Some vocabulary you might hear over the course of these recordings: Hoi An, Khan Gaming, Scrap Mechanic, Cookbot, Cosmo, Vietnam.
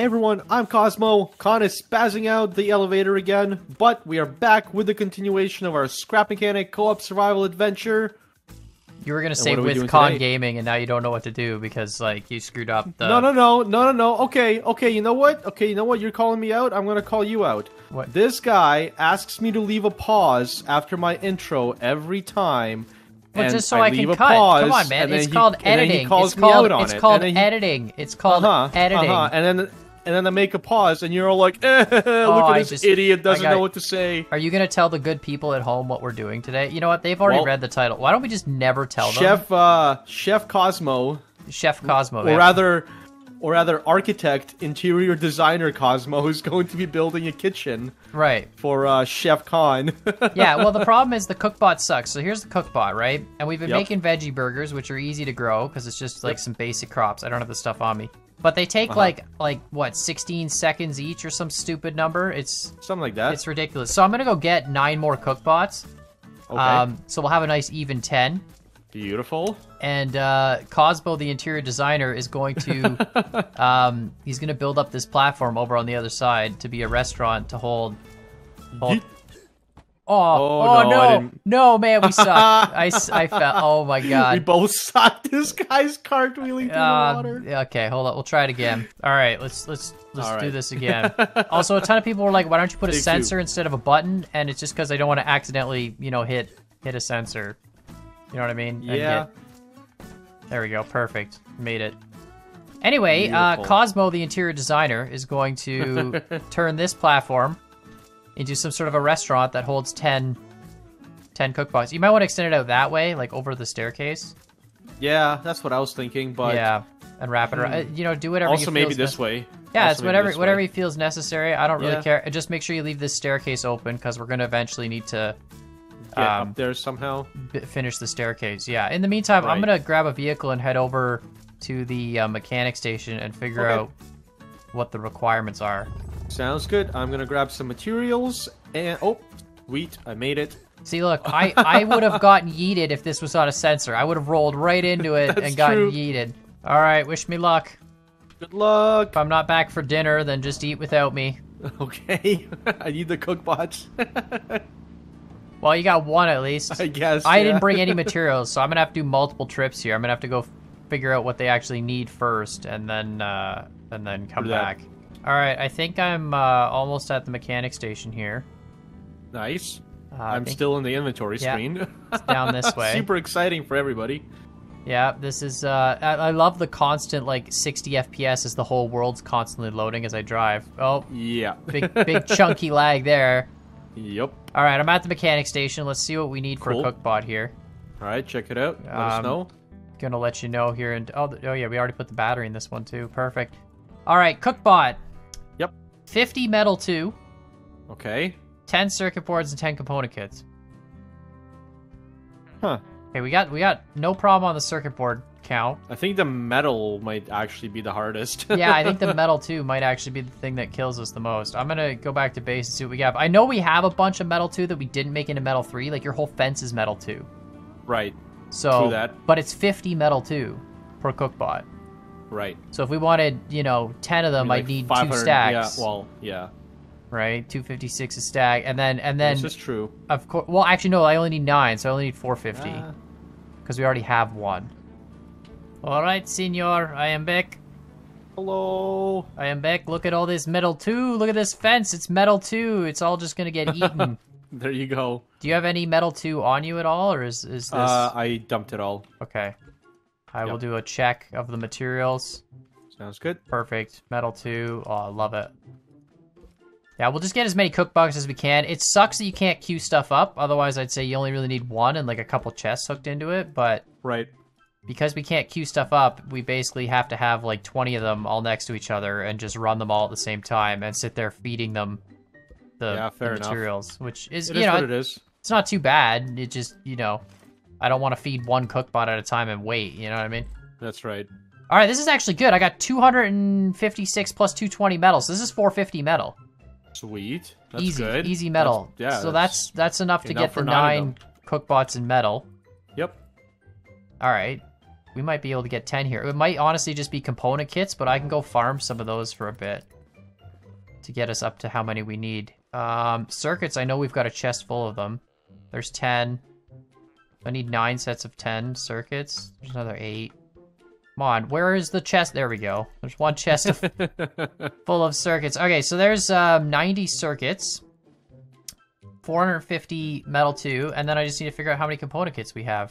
Hey everyone, I'm Cosmo. Khan is spazzing out the elevator again, but we are back with the continuation of our Scrap Mechanic co-op survival adventure. You were gonna say with Khan Gaming, and now you don't know what to do because like you screwed up the. No. Okay. You know what? You're calling me out. I'm gonna call you out. What? This guy asks me to leave a pause after my intro every time. But just so I can cut. Come on, man. It's called editing. It's called editing. And then I make a pause, and you're all like, look at this idiot, doesn't know what to say. Are you going to tell the good people at home what we're doing today? You know what? They've already read the title. Why don't we just never tell them? Chef Cosmo. Or rather, architect, interior designer Cosmo, who's going to be building a kitchen. Right. For Chef Khan. Yeah, well, the problem is the Cookbot sucks. So here's the Cookbot, right? And we've been making veggie burgers, which are easy to grow, because it's just, like, some basic crops. I don't have the stuff on me. But they take, like what, 16 seconds each or some stupid number? It's something like that. It's ridiculous. So I'm going to go get 9 more Cookbots. Okay. So we'll have a nice even 10. Beautiful. And Cosmo, the interior designer, is going to he's going to build up this platform over on the other side to be a restaurant to hold. Oh no, man, we sucked. I fell. Oh my god, we both sucked. This guy's cartwheeling through the water. Okay, hold on, we'll try it again. All right, let's do this again. Also, a ton of people were like, "Why don't you put a sensor instead of a button?" And it's just because I don't want to accidentally, you know, hit a sensor. You know what I mean? Yeah. There we go. Perfect. Made it. Anyway, Cosmo, the interior designer, is going to turn this platform into some sort of a restaurant that holds 10 cookbots. You might want to extend it out that way, like over the staircase. Yeah, that's what I was thinking, but... Yeah, and wrap it around. You know, do whatever you feel maybe this way. Yeah, also it's whatever feels necessary. I don't really care. Just make sure you leave this staircase open, because we're going to eventually need to... Get up there somehow. Finish the staircase, yeah. In the meantime, I'm going to grab a vehicle and head over to the mechanic station and figure out what the requirements are. Sounds good. I'm going to grab some materials and... Oh, wheat. I made it. See, look, I would have gotten yeeted if this was on a sensor. I would have rolled right into it and gotten yeeted. All right, wish me luck. Good luck. If I'm not back for dinner, then just eat without me. Okay. I need the cookbots. Well, you got one at least. I guess. I didn't bring any materials, so I'm gonna have to do multiple trips here. I'm gonna have to go figure out what they actually need first, and then come back. All right, I think I'm almost at the mechanic station here. Nice. I'm still in the inventory screen. It's down this way. Super exciting for everybody. Yeah, this is. I love the constant like 60 FPS as the whole world's constantly loading as I drive. Oh. Yeah. Big chunky lag there. Yep. All right, I'm at the mechanic station. Let's see what we need for a cookbot here. All right, check it out. Let us know. Gonna let you know here. And oh yeah, we already put the battery in this one too. Perfect. All right, cookbot. Yep. 50 metal 2. Okay. 10 circuit boards and 10 component kits. Huh. Okay, we got no problem on the circuit board count. I think the metal might actually be the hardest. Yeah, I think the metal too might actually be the thing that kills us the most. I'm gonna go back to base and see what we have. I know we have a bunch of metal 2 that we didn't make into metal 3. Like your whole fence is metal 2. Right. So, but it's 50 metal 2 per cookbot. Right. So if we wanted, you know, 10 of them, I mean, like I'd need 2 stacks. Yeah. Well, yeah. Right, 256 a stack, and then. This is true. Of course. Well, actually, no. I only need 9, so I only need 450, because we already have one. All right, senor, I am back. Hello. I am back. Look at all this metal 2. Look at this fence. It's metal 2. It's all just gonna get eaten. There you go. Do you have any metal 2 on you at all, or is this? I dumped it all. Okay. I will do a check of the materials. Sounds good. Perfect. Metal 2. Oh, I love it. Yeah, we'll just get as many cookbots as we can. It sucks that you can't queue stuff up. Otherwise, I'd say you only really need one and like a couple chests hooked into it. But because we can't queue stuff up, we basically have to have like 20 of them all next to each other and just run them all at the same time and sit there feeding them the materials, which is, you know, what it is. It's not too bad. It just, you know, I don't want to feed one cookbot at a time and wait. You know what I mean? That's right. All right, this is actually good. I got 256 plus 220 metal. So this is 450 metal. Sweet. That's good. Easy metal. That's, yeah. So that's enough to get the 9 cookbots in metal. Yep. All right. We might be able to get 10 here. It might honestly just be component kits, but I can go farm some of those for a bit to get us up to how many we need. Circuits, I know we've got a chest full of them. There's 10. I need 9 sets of 10 circuits. There's another 8. Come on, where is the chest? There we go. There's one chest full of circuits. Okay, so there's 90 circuits. 450 metal 2, and then I just need to figure out how many component kits we have,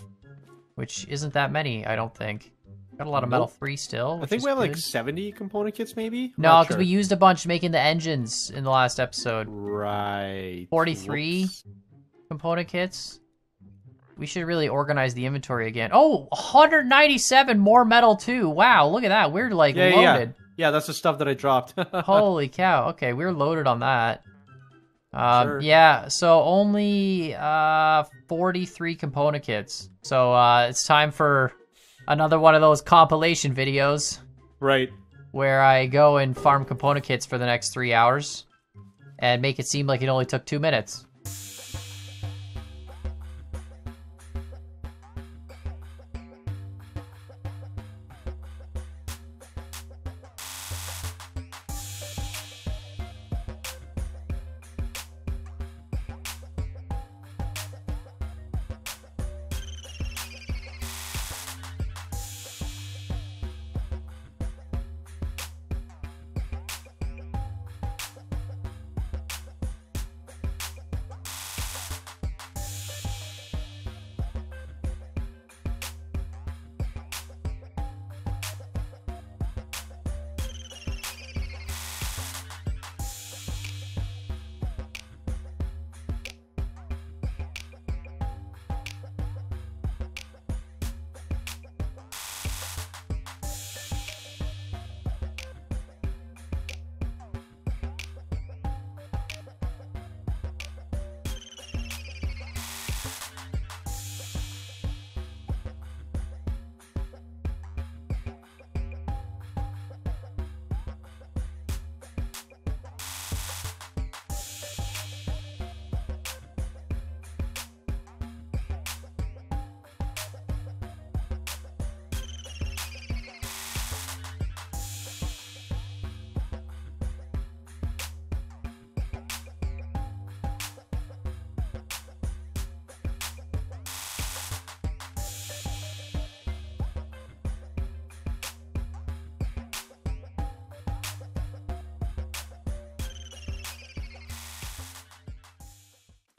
which isn't that many, I don't think. Got a lot of metal 3 still. I think we have like 70 component kits, maybe? No, because we used a bunch making the engines in the last episode. Right. 43 component kits. We should really organize the inventory again. Oh, 197 more metal 2. Wow, look at that. We're like loaded. Yeah, that's the stuff that I dropped. Holy cow. Okay, we're loaded on that. Sure. Yeah, so only 43 component kits. So it's time for another one of those compilation videos. Right. Where I go and farm component kits for the next 3 hours and make it seem like it only took 2 minutes.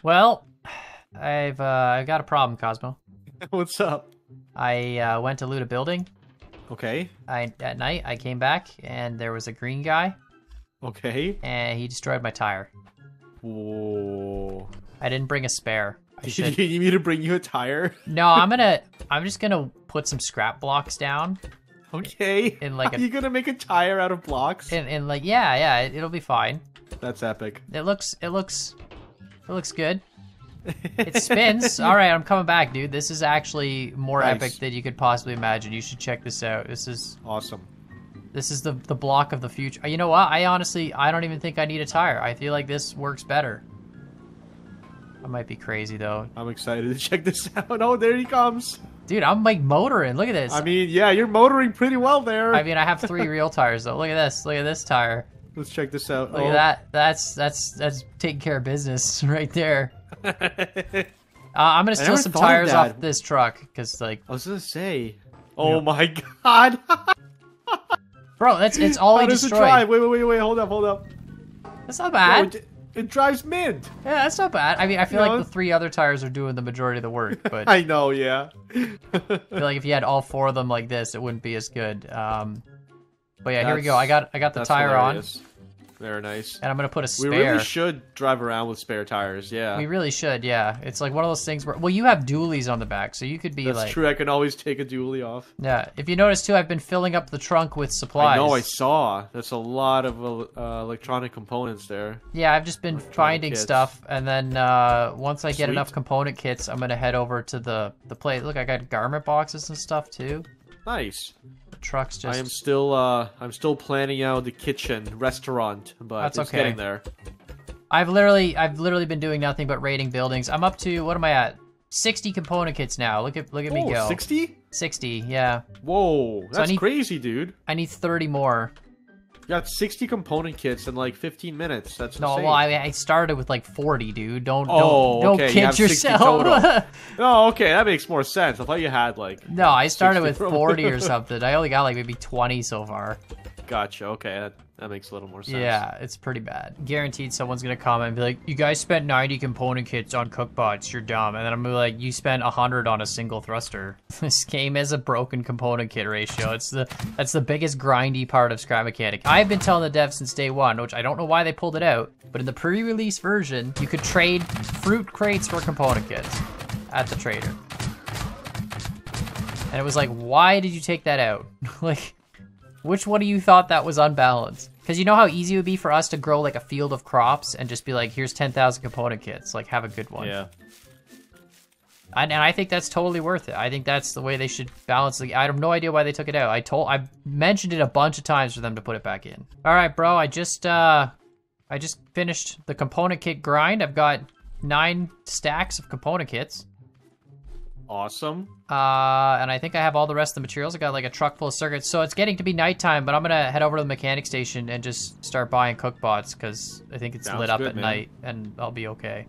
Well, I've got a problem, Cosmo. What's up? I went to loot a building. Okay. At night, I came back, and there was a green guy. Okay. And he destroyed my tire. Whoa. I didn't bring a spare. You need me to bring you a tire? No, I'm just gonna put some scrap blocks down. Okay. Are you gonna make a tire out of blocks? And like, yeah, it'll be fine. That's epic. It looks good. It spins. All right, I'm coming back, dude. This is actually more epic than you could possibly imagine. You should check this out. This is awesome. This is the block of the future. You know what? I don't even think I need a tire. I feel like this works better. I might be crazy, though. I'm excited to check this out. Oh, there he comes. Dude, I'm like motoring. Look at this. I mean, yeah, you're motoring pretty well there. I mean, I have 3 real tires, though. Look at this. Look at this tire. Let's check this out. Look at that. That's taking care of business right there. I'm gonna steal some tires off this truck because, like, I was gonna say, oh my god, bro, it's all I destroyed. Wait, hold up. That's not bad. Yo, it drives mint. Yeah, that's not bad. I mean, I feel like the 3 other tires are doing the majority of the work, but I know, yeah. I feel like if you had all 4 of them like this, it wouldn't be as good. But yeah, here we go. I got the tire on. Very nice. And I'm gonna put a spare. We really should drive around with spare tires. Yeah. We really should. Yeah. It's like one of those things where, well, you have dualies on the back, so you could be That's true. I can always take a dually off. Yeah. If you notice too, I've been filling up the trunk with supplies. I know. I saw. That's a lot of electronic components there. Yeah. I've just been finding stuff, and then once I get enough component kits, I'm gonna head over to the place. Look, I got garment boxes and stuff too. Nice. The truck's just... I'm still planning out the kitchen restaurant, but it's getting there. I've literally been doing nothing but raiding buildings. I'm up to... What am I at? 60 component kits now. Look at me go. 60? 60, yeah. Whoa, that's crazy, dude. I need 30 more. You got 60 component kits in like 15 minutes. That's insane. No, well, I started with like 40, dude. Don't kid yourself. No, okay, that makes more sense. I thought you had like... No, I started with 40 or something. I only got like maybe 20 so far. Gotcha, okay, that makes a little more sense. Yeah, it's pretty bad. Guaranteed someone's gonna comment and be like, you guys spent 90 component kits on Cookbots, you're dumb. And then I'm gonna be like, you spent 100 on a single thruster. This game has a broken component kit ratio. That's the biggest grindy part of Scrap Mechanic. I've been telling the devs since day one, which I don't know why they pulled it out, but in the pre-release version, you could trade fruit crates for component kits at the trader. And it was like, why did you take that out? Like, which one of you thought that was unbalanced? Because you know how easy it would be for us to grow like a field of crops and just be like, here's 10,000 component kits, like have a good one. Yeah. And I think that's totally worth it. I think that's the way they should balance the... I have no idea why they took it out. I've mentioned it a bunch of times for them to put it back in. All right, bro, I just finished the component kit grind. I've got 9 stacks of component kits. Awesome. And I think I have all the rest of the materials. I got like a truck full of circuits. So it's getting to be nighttime, but I'm gonna head over to the mechanic station and just start buying Cookbots because I think it's lit up at night and I'll be okay.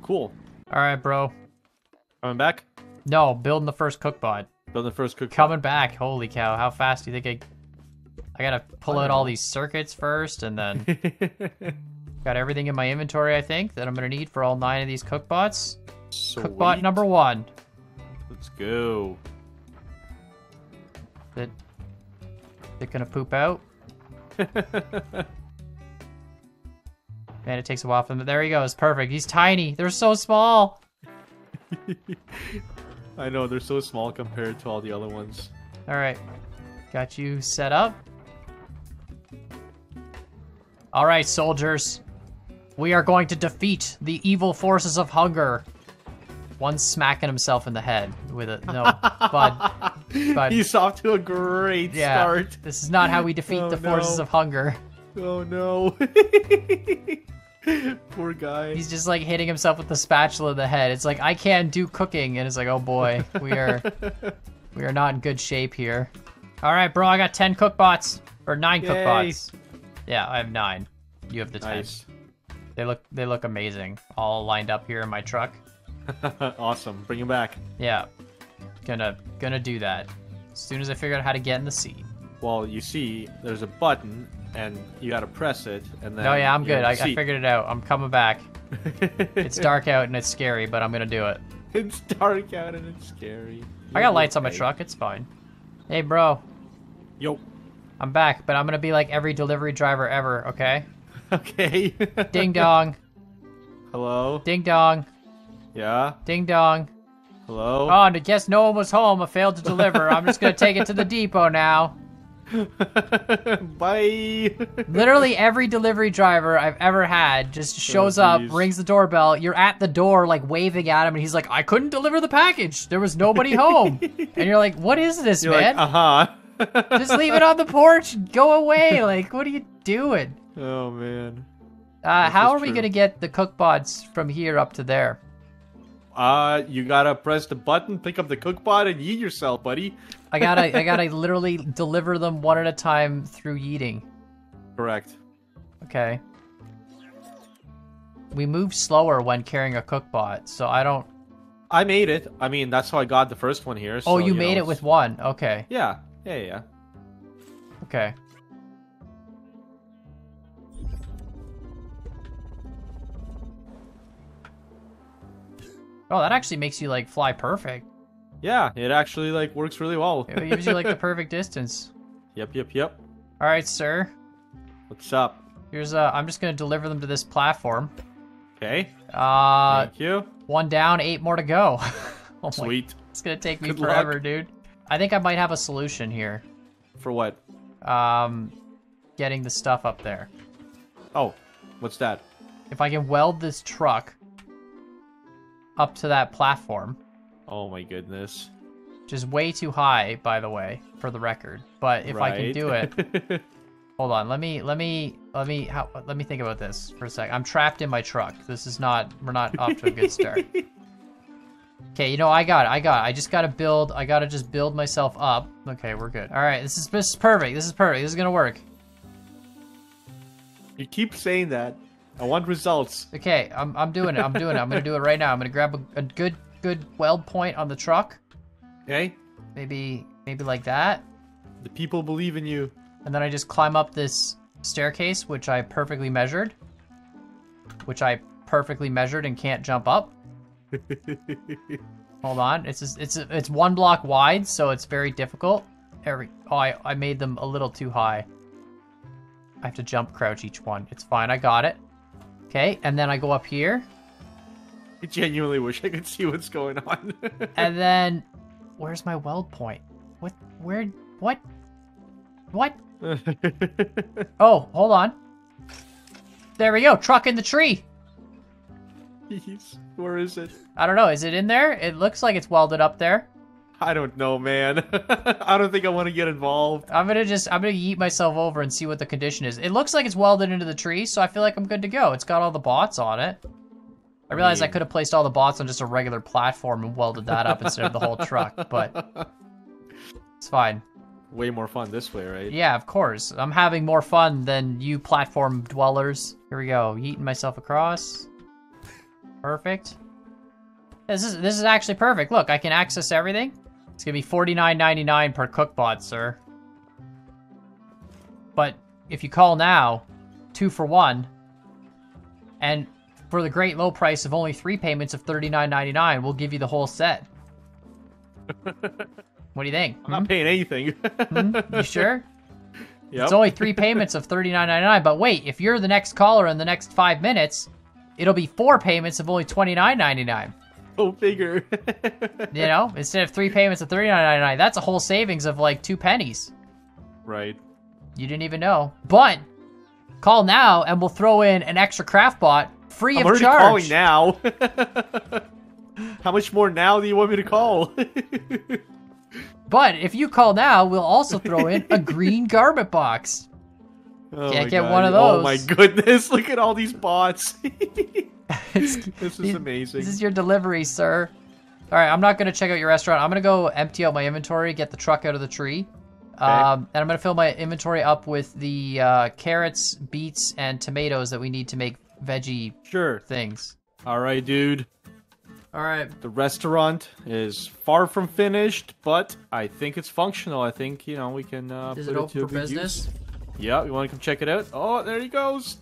Cool. All right, bro. Coming back? No, building the first Cookbot. Building the first Cookbot. Coming back. Holy cow! How fast do you think I gotta pull out all these circuits first, and then got everything in my inventory I think that I'm gonna need for all 9 of these Cookbots. Sweet. Cookbot number 1. Let's go. They're gonna poop out. Man, it takes a while for them, but there he goes. Perfect. He's tiny. They're so small. I know, they're so small compared to all the other ones. Alright. Got you set up. Alright, soldiers. We are going to defeat the evil forces of hunger. One's smacking himself in the head with a... No, bud. He's off to a great start. This is not how we defeat the forces of hunger. Oh, no. Poor guy. He's just, like, hitting himself with the spatula in the head. It's like, I can't do cooking. And it's like, oh, boy. We are not in good shape here. All right, bro, I got 10 Cookbots. Or 9 Cookbots. Yeah, I have 9. You have the 10. Nice. They look amazing. All lined up here in my truck. Awesome. Bring him back. Yeah. Gonna do that. As soon as I figure out how to get in the seat. Well, you see, there's a button, and you gotta press it, and then... Oh, yeah, I'm good. I figured it out. I'm coming back. It's dark out, and it's scary, but I'm gonna do it. It's dark out, and it's scary. I got lights on my truck. It's fine. Hey, bro. Yo. I'm back, but I'm gonna be like every delivery driver ever, okay? Okay. Ding dong. Hello? Ding dong. Yeah? Ding dong. Hello? Oh, and I guess no one was home. I failed to deliver. I'm just going to take it to the depot now. Bye. Literally every delivery driver I've ever had just shows up, rings the doorbell. You're at the door, like, waving at him, and he's like, I couldn't deliver the package. There was nobody home. And you're like, what is this, man? Like, uh-huh. Just leave it on the porch. Go away. Like, what are you doing? Oh, man. How are we going to get the Cookbots from here up to there? You gotta press the button, pick up the Cookbot, and yeet yourself, buddy. I gotta literally deliver them one at a time through yeeting. Correct. Okay. We move slower when carrying a Cookbot, so I don't... I made it. I mean, that's how I got the first one here. So, oh, you made it with one. Okay. Yeah. Yeah, yeah. Okay. Oh, that actually makes you, like, fly perfect. Yeah, it actually, like, works really well. It gives you, like, the perfect distance. Yep. All right, sir. What's up? Here's, I'm just going to deliver them to this platform. Okay. Thank you. 1 down, 8 more to go. Oh, sweet. It's going to take me forever, dude. I think I might have a solution here. For what? Getting the stuff up there. Oh, what's that? If I can weld this truck up to that platform. Oh my goodness. Which is way too high, by the way, for the record. But if I can do it... Hold on, let me think about this for a sec. I'm trapped in my truck. This is not... We're not off to a good start. Okay, you know, I just gotta build, I gotta just build myself up. Okay, we're good. All right, this is perfect. This is perfect. This is gonna work. You keep saying that. I want results. Okay, I'm doing it. I'm doing it. I'm gonna do it right now. I'm gonna grab a good weld point on the truck. Okay. Maybe like that. The people believe in you. And then I just climb up this staircase, which I perfectly measured. And can't jump up. Hold on, it's one block wide, so it's very difficult. I made them a little too high. I have to jump crouch each one. It's fine, I got it. Okay, and then I go up here. I genuinely wish I could see what's going on. And then, where's my weld point? What? Oh, hold on. There we go, truck in the tree. Where is it? I don't know. Is it in there? It looks like it's welded up there. I don't know, man. I don't think I want to get involved. I'm gonna yeet myself over and see what the condition is. It looks like it's welded into the tree, so I feel like I'm good to go. It's got all the bots on it. I realized I could have placed all the bots on just a regular platform and welded that up instead of the whole truck, but it's fine. Way more fun this way, right? Yeah, of course. I'm having more fun than you platform dwellers. Here we go. Yeeting myself across. Perfect. This is actually perfect. Look, I can access everything. It's gonna be $49.99 per Cookbot, sir. But if you call now, 2 for 1, and for the great low price of only 3 payments of $39.99, we'll give you the whole set. What do you think? I'm not paying anything. You sure? Yep. It's only 3 payments of $39.99. But wait, if you're the next caller in the next 5 minutes. It'll be 4 payments of only $29.99. Oh, bigger. You know, instead of 3 payments of $39.99, that's a whole savings of like 2 pennies. Right. You didn't even know. But call now and we'll throw in an extra craft bot free of charge. I'm already calling now. How much more now do you want me to call? But if you call now, we'll also throw in a green garment box. Oh can't get God. One of those. Oh my goodness, look at all these bots. This is amazing. This is your delivery, sir. All right, I'm not going to check out your restaurant. I'm going to go empty out my inventory, get the truck out of the tree. Okay. And I'm going to fill my inventory up with the carrots, beets, and tomatoes that we need to make veggie things. All right, dude. All right. The restaurant is far from finished, but I think it's functional. I think, you know, we can is put it open for business? Use. Yeah, you want to come check it out? Oh, there he goes.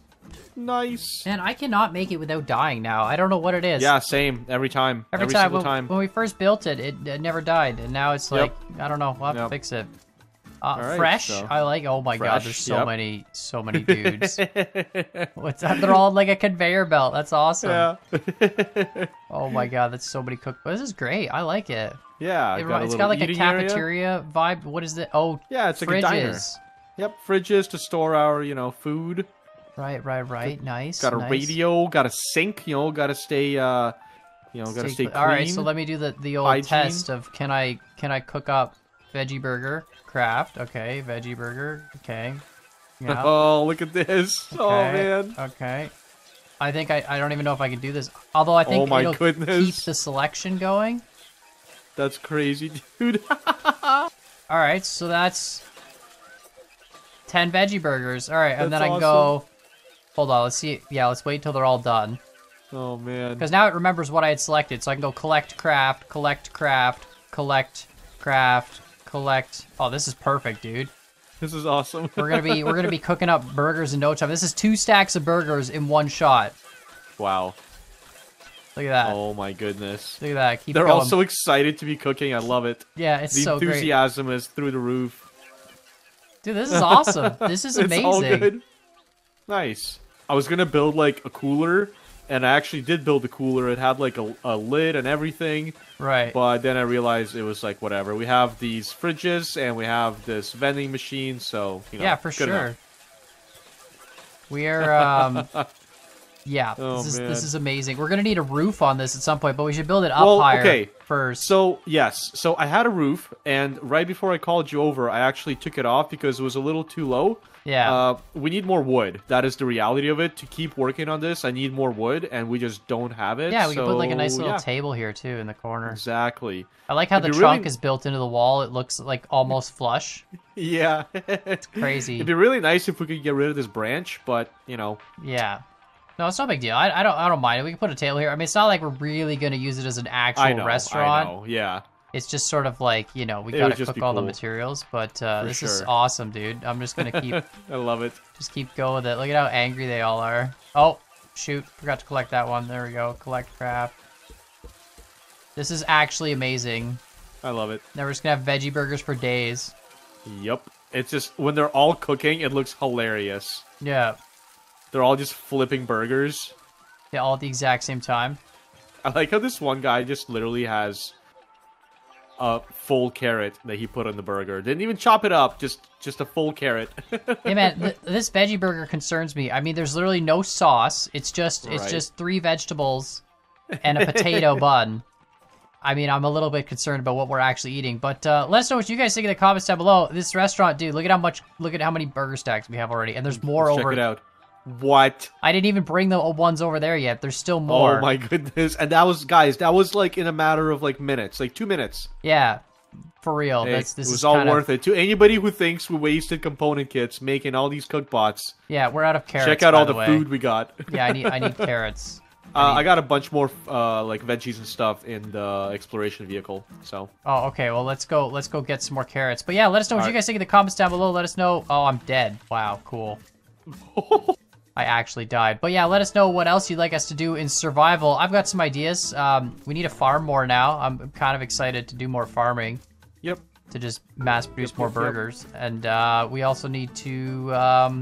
Nice. Man, I cannot make it without dying now. I don't know what it is. Yeah, same. Every time. Every single time. When we first built it, it never died. And now it's like, I don't know. We'll have to fix it. Right, fresh? So. I like, oh my God, there's so many, so many dudes. What's that? They're all on like a conveyor belt. That's awesome. Yeah. Oh my God, that's so many cookbooks. This is great. I like it. Yeah. It's got like a cafeteria vibe. What is it? Oh, yeah, it's like a diner. Yep, fridges to store our, you know, food. Right. Nice. Got a radio, got a sink, you know, gotta stay gotta stay clean. Alright, so let me do the old hygiene test of can I cook up veggie burger craft. Okay, veggie burger. Okay. Yeah. Oh, look at this. Okay. Oh man. Okay. I think I don't even know if I can do this. Although I think it'll keep the selection going. That's crazy, dude. Alright, so that's 10 veggie burgers. All right, and that's then I awesome. Go. Hold on, let's see. Yeah, let's wait till they're all done. Oh man. Because now it remembers what I had selected, so I can go collect craft, collect craft, collect craft, collect. Oh, this is perfect, dude. This is awesome. we're gonna be cooking up burgers in no time. This is 2 stacks of burgers in 1 shot. Wow. Look at that. Oh my goodness. Look at that. Keep going. All so excited to be cooking. I love it. Yeah, it's so great. The enthusiasm is through the roof. Dude, this is awesome. This is amazing. It's all good. Nice. I was going to build, like, a cooler, and I actually did build a cooler. It had, like, a lid and everything. Right. But then I realized it was, like, whatever. We have these fridges, and we have this vending machine, so, you know. Yeah, for sure. Enough. We are, Yeah, this is amazing. We're gonna need a roof on this at some point, but we should build it up higher first. So yes, so I had a roof, and right before I called you over, I actually took it off because it was a little too low. Yeah. We need more wood. That is the reality of it. To keep working on this, I need more wood, and we just don't have it. Yeah, we can put like a nice little table here too in the corner. Exactly. I like how the trunk is built into the wall. It looks like almost flush. Yeah. It's crazy. It'd be really nice if we could get rid of this branch, but you know. Yeah. No, it's no big deal. I don't mind it. We can put a table here. I mean, it's not like we're really gonna use it as an actual restaurant. I know, yeah. It's just sort of like, you know, we gotta cook all the materials, but this is awesome, dude. I'm just gonna keep. I love it. Just keep going with it. Look at how angry they all are. Oh, shoot! Forgot to collect that one. There we go. Collect crap. This is actually amazing. I love it. Now we're just gonna have veggie burgers for days. Yep. It's just when they're all cooking, it looks hilarious. Yeah. They're all just flipping burgers. Yeah, all at the exact same time. I like how this one guy just literally has a full carrot that he put on the burger. Didn't even chop it up, just a full carrot. Hey man, this veggie burger concerns me. I mean, there's literally no sauce. It's just three vegetables and a potato bun. I mean, I'm a little bit concerned about what we're actually eating, but let us know what you guys think in the comments down below. This restaurant, dude, look at how many burger stacks we have already, and there's more over. Check it out. What? I didn't even bring the ones over there yet. There's still more. Oh my goodness. And that was, guys, that was like in a matter of like minutes, like 2 minutes. Yeah, for real. Hey, this is all worth it. To anybody who thinks we wasted component kits making all these cookbots. Yeah, we're out of carrots. Check out all the food we got. Yeah, I need carrots. I got a bunch more like veggies and stuff in the exploration vehicle. So. Oh, okay. Well, let's go get some more carrots. But yeah, let us know what you guys think in the comments down below. Let us know. Oh, I'm dead. Wow, cool. I actually died. But yeah, let us know what else you'd like us to do in survival. I've got some ideas. We need to farm more now. I'm kind of excited to do more farming. Yep. To just mass produce more burgers. Yep. And we also need to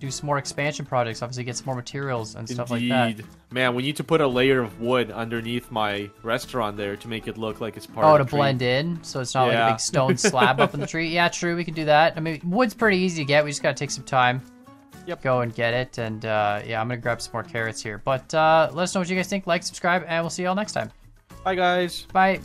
do some more expansion projects. Obviously get some more materials and stuff like that. Indeed. Man, we need to put a layer of wood underneath my restaurant there to make it look like it's part of the tree. Oh, to blend in? So it's not like a big stone slab up in the tree? Yeah, true. We can do that. I mean, wood's pretty easy to get. We just got to take some time. Yep. Go and get it, and yeah, I'm gonna grab some more carrots here, but let us know what you guys think. Like, subscribe, and we'll see y'all next time. Bye guys. Bye.